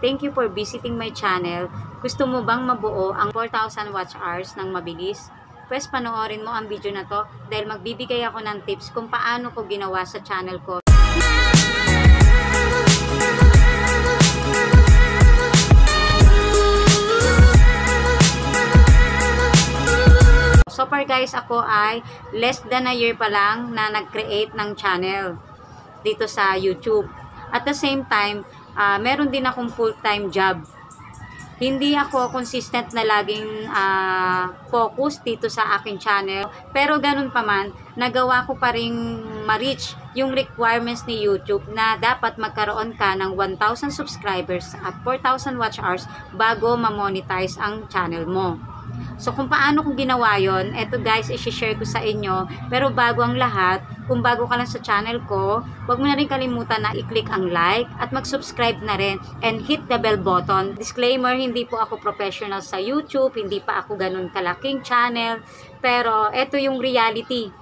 Thank you for visiting my channel. Gusto mo bang mabuo ang 4,000 watch hours ng mabilis? Pwes panoorin mo ang video na to dahil magbibigay ako ng tips kung paano ko ginawa sa channel ko. So far guys, ako ay less than a year pa lang na nag-create ng channel dito sa YouTube. At the same time, meron din akong full-time job. Hindi ako consistent na laging focus dito sa aking channel. Pero ganun pa man, nagawa ko pa rin ma-reach yung requirements ni YouTube na dapat magkaroon ka ng 1,000 subscribers at 4,000 watch hours bago ma-monetize ang channel mo. So kung paano kung ginawa yon, eto guys, i-share ko sa inyo. Pero bago ang lahat, kung bago ka lang sa channel ko, huwag mo na rin kalimutan na i-click ang like at mag-subscribe na rin and hit the bell button. Disclaimer, hindi po ako professional sa YouTube, hindi pa ako ganun kalaking channel. Pero eto yung reality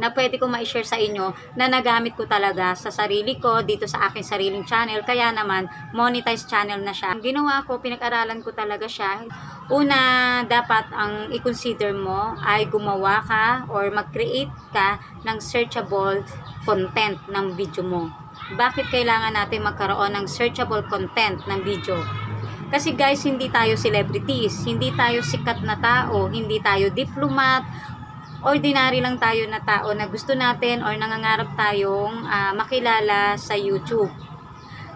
na pwede ko ma-share sa inyo na nagamit ko talaga sa sarili ko dito sa aking sariling channel. Kaya naman, monetized channel na siya. Ang ginawa ko, pinag-aralan ko talaga siya. Una, dapat ang i-consider mo ay gumawa ka or mag-create ka ng searchable content ng video mo. Bakit kailangan natin magkaroon ng searchable content ng video? Kasi guys, hindi tayo celebrities, hindi tayo sikat na tao, hindi tayo diplomat, ordinary lang tayo na tao na gusto natin or nangangarap tayong makilala sa YouTube.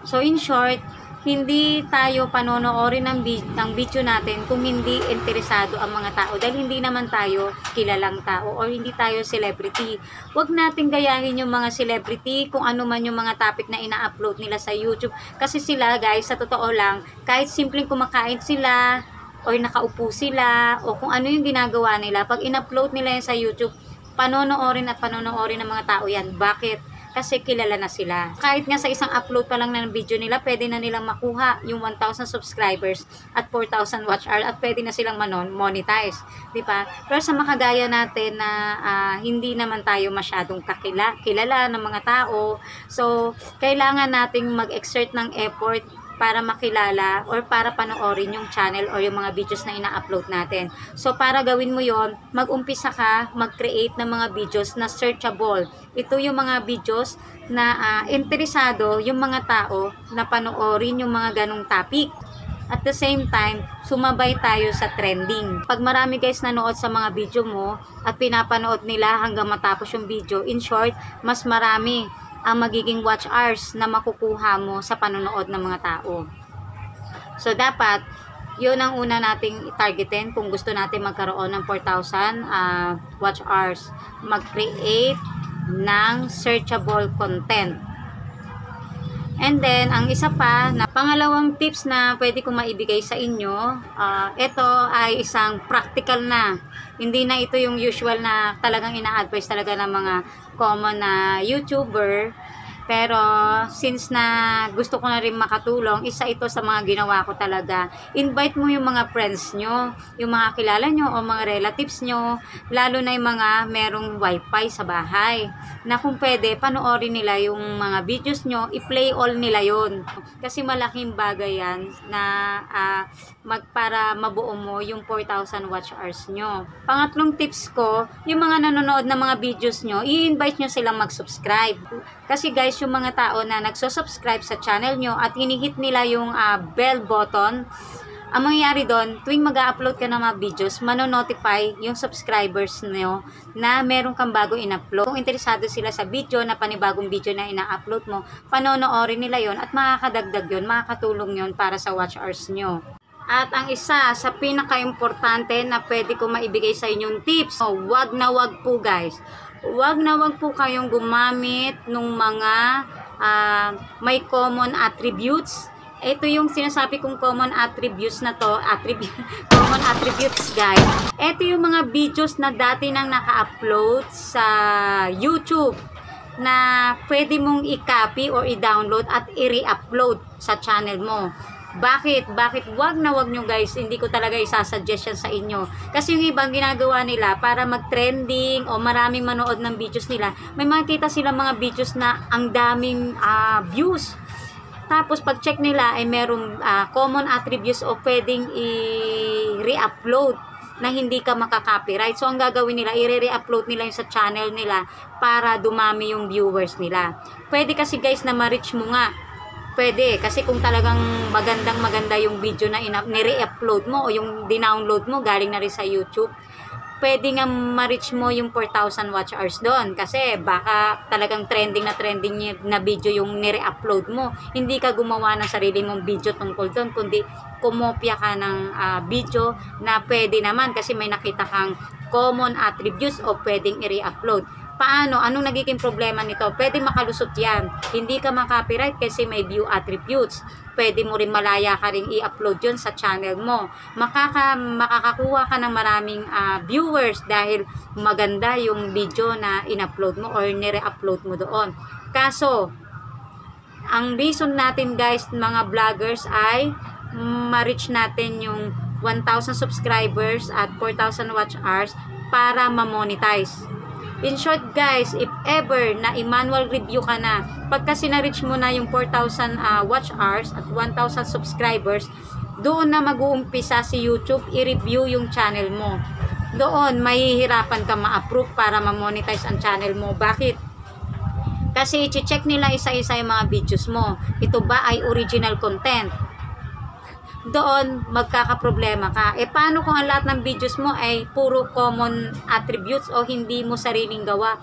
So in short, hindi tayo panonoorin ng video natin kung hindi interesado ang mga tao dahil hindi naman tayo kilalang tao or hindi tayo celebrity. Huwag natin gayahin yung mga celebrity kung ano man yung mga topic na ina-upload nila sa YouTube. Kasi sila guys, sa totoo lang, kahit simpleng kumakain sila or nakaupo sila o kung ano yung ginagawa nila, pag in-upload nila yan sa YouTube, panonoorin at panonoorin ng mga tao yan. Bakit? Kasi kilala na sila. Kahit nga sa isang upload pa lang ng video nila, pwede na nilang makuha yung 1,000 subscribers at 4,000 watch hour at pwede na silang monetize. Diba? Pero sa makagaya natin na hindi naman tayo masyadong kilala ng mga tao, so kailangan nating mag-exert ng effort para makilala or para panoorin yung channel or yung mga videos na ina-upload natin. So para gawin mo yon, mag-umpisa ka, mag-create ng mga videos na searchable. Ito yung mga videos na interesado yung mga tao na panoorin yung mga ganong topic. At the same time, sumabay tayo sa trending. Pag marami guys nanood sa mga video mo at pinapanood nila hanggang matapos yung video, in short, mas marami ang magiging watch hours na makukuha mo sa panonood ng mga tao. So dapat, yun ang una nating targetin kung gusto natin magkaroon ng 4,000 watch hours. Mag-create ng searchable content. And then, ang isa pa, na pangalawang tips na pwede kong maibigay sa inyo, ito ay isang practical na. Hindi na ito yung usual na talagang ina-advise talaga ng mga common na YouTuber. Pero, since na gusto ko na rin makatulong, isa ito sa mga ginawa ko talaga. Invite mo yung mga friends nyo, yung mga kilala nyo o mga relatives nyo, lalo na yung mga merong wifi sa bahay, na kung pwede, panoorin nila yung mga videos nyo, i-play all nila yon. Kasi malaking bagay yan na para mabuo mo yung 4,000 watch hours nyo. Pangatlong tips ko, yung mga nanonood ng mga videos nyo, i-invite nyo silang mag-subscribe. Kasi guys, yung mga tao na nagsusubscribe sa channel nyo at hinihit nila yung bell button, ang mangyayari doon, tuwing mag-upload ka ng mga videos, manonotify yung subscribers nyo na meron kang bago in-upload. Kung interesado sila sa video na panibagong video na ina-upload mo, panonoorin nila yon at makakadagdag yon, makakatulong yon para sa watch hours nyo. At ang isa sa pinaka-importante na pwede ko maibigay sa inyong tips, wag na wag po guys. Wag na wag po kayong gumamit ng mga may common attributes. Ito yung sinasabi kong common attributes na to. Common attributes guys. Ito yung mga videos na dati nang naka-upload sa YouTube na pwede mong i-copy or i-download at i-re-upload sa channel mo. Bakit? Wag na wag nyo guys, hindi ko talaga isasuggest yan sa inyo. Kasi yung ibang ginagawa nila para mag-trending o maraming manood ng videos nila, may makita sila mga videos na ang daming views. Tapos pag-check nila ay merong common attributes o pwedeng i-re-upload na hindi ka makaka-copyright. So ang gagawin nila, i-re-upload nila yung sa channel nila para dumami yung viewers nila. Pwede kasi guys na ma-reach mo nga. Pwede kasi kung talagang magandang-maganda yung video na nire-upload mo o yung dinownload mo galing na rin sa YouTube, pwede nga ma-reach mo yung 4,000 watch hours doon kasi baka talagang trending na video yung nire-upload mo. Hindi ka gumawa ng sarili mong video tungkol doon, kundi kumopya ka ng video na pwede naman kasi may nakita kang common attributes o pwedeng i-re-upload. Paano? Anong nagiging problema nito? Pwede makalusot yan. Hindi ka makaka-copyright kasi may view attributes. Pwede mo rin malaya ka rin i-upload yun sa channel mo. Makakakuha ka ng maraming viewers dahil maganda yung video na in-upload mo or nire-upload mo doon. Kaso, ang reason natin guys, mga vloggers ay ma-reach natin yung 1,000 subscribers at 4,000 watch hours para ma-monetize. In short guys, if ever na i-manual review ka na, pagka sina-reach mo na yung 4,000 watch hours at 1,000 subscribers, doon na mag-uumpisa si YouTube i-review yung channel mo. Doon, mahihirapan ka ma-approve para ma-monetize ang channel mo. Bakit? Kasi i-check nila isa-isa yung mga videos mo. Ito ba ay original content? Doon magkakaproblema ka. E paano kung ang lahat ng videos mo ay puro common attributes o hindi mo sariling gawa?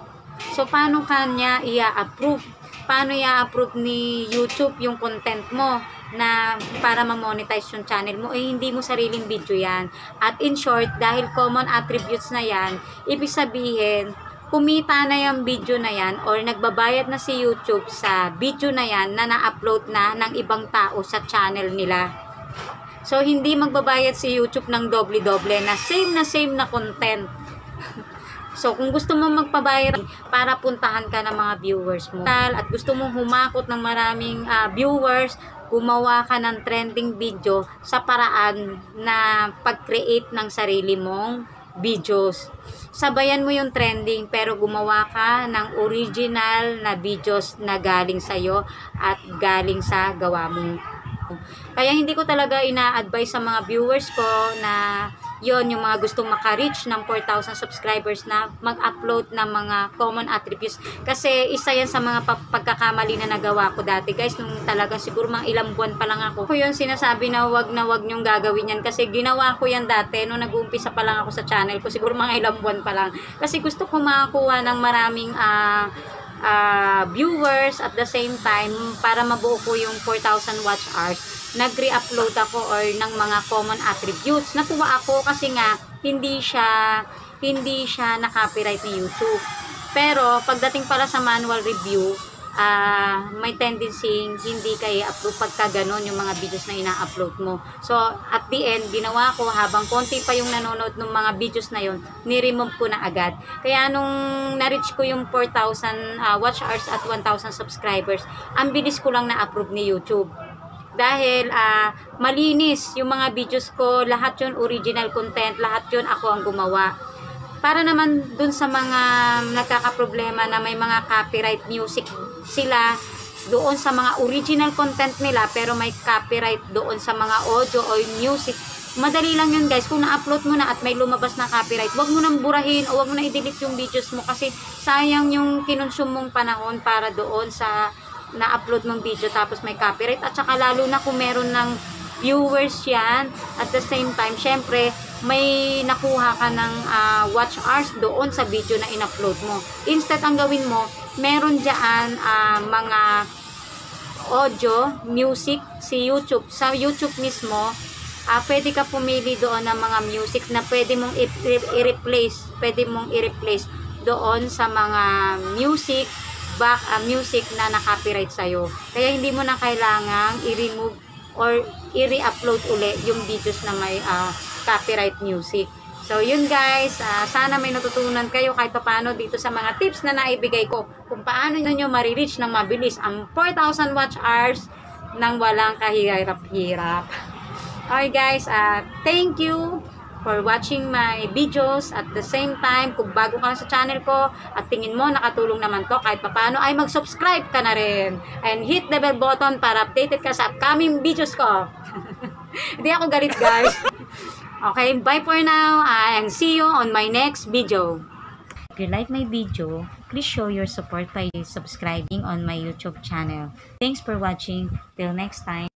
So paano kanya i-approve? Paano i-approve ni YouTube yung content mo na para ma-monetize yung channel mo? Eh hindi mo sariling video yan. At in short, dahil common attributes na yan, ibig sabihin kumita na yung video na yan or nagbabayad na si YouTube sa video na yan na na-upload na ng ibang tao sa channel nila. So, hindi magbabayad si YouTube ng doble-doble na same na content. So, kung gusto mo magpabayad para puntahan ka ng mga viewers mo at gusto mong humakot ng maraming viewers, gumawa ka ng trending video sa paraan na pag-create ng sarili mong videos. Sabayan mo yung trending pero gumawa ka ng original na videos na galing sa'yo at galing sa gawa mo. Kaya hindi ko talaga ina-advise sa mga viewers ko na yon yung mga gustong makareach ng 4,000 subscribers na mag-upload ng mga common attributes. Kasi isa yan sa mga pagkakamali na nagawa ko dati guys, nung talaga siguro mga ilang buwan pa lang ako. Ko yun sinasabi na wag nyong gagawin yan kasi ginawa ko yan dati nung nag-uumpisa pa lang ako sa channel ko, siguro mga ilang buwan pa lang. Kasi gusto ko makakuha ng maraming viewers at the same time para mabuo ko yung 4,000 watch hours. Nag-re-upload ako or ng mga common attributes. Natuwa ako kasi nga hindi siya na-copyright ni YouTube. Pero pagdating para sa manual review, may tendency hindi ka i-upload pagka ganun yung mga videos na ina-upload mo. So at the end, ginawa ko habang konti pa yung nanonood ng mga videos na yun, ni-remove ko na agad. Kaya nung na-reach ko yung 4,000 watch hours at 1,000 subscribers, ang bilis ko lang na-approve ni YouTube. Dahil malinis yung mga videos ko, lahat yun original content, lahat yun ako ang gumawa. Para naman dun sa mga nagkakaproblema na may mga copyright music sila doon sa mga original content nila pero may copyright doon sa mga audio o music, madali lang yun guys. Kung na-upload mo na at may lumabas na copyright, wag mo nang burahin o wag mo na i-delete yung videos mo kasi sayang yung kinonsume mong panahon para doon sa na-upload mong video tapos may copyright. At saka lalo na kung meron ng viewers yan, at the same time syempre may nakuha ka ng watch hours doon sa video na in-upload mo. Instead, ang gawin mo, meron dyan mga audio, music, si YouTube. Sa YouTube mismo, pwede ka pumili doon ng mga music na pwede mong i-replace. Pwede mong i-replace doon sa mga music, music na na-copyright sa'yo. Kaya hindi mo na kailangang i-remove or i-re-upload uli yung videos na may copyright music. So yun guys, sana may natutunan kayo kahit paano dito sa mga tips na naibigay ko kung paano nyo marireach ng mabilis ang 4,000 watch hours nang walang kahirap-hirap. Okay guys, thank you. for watching my videos. At the same time, kung bago ka sa channel ko at tingin mo nakatulong naman to kahit papano, ay mag-subscribe ka na rin and hit the bell button para updated ka sa upcoming videos ko. Hindi ako galit, guys. Okay, bye for now and see you on my next video. If you like my video, please show your support by subscribing on my YouTube channel. Thanks for watching. Till next time.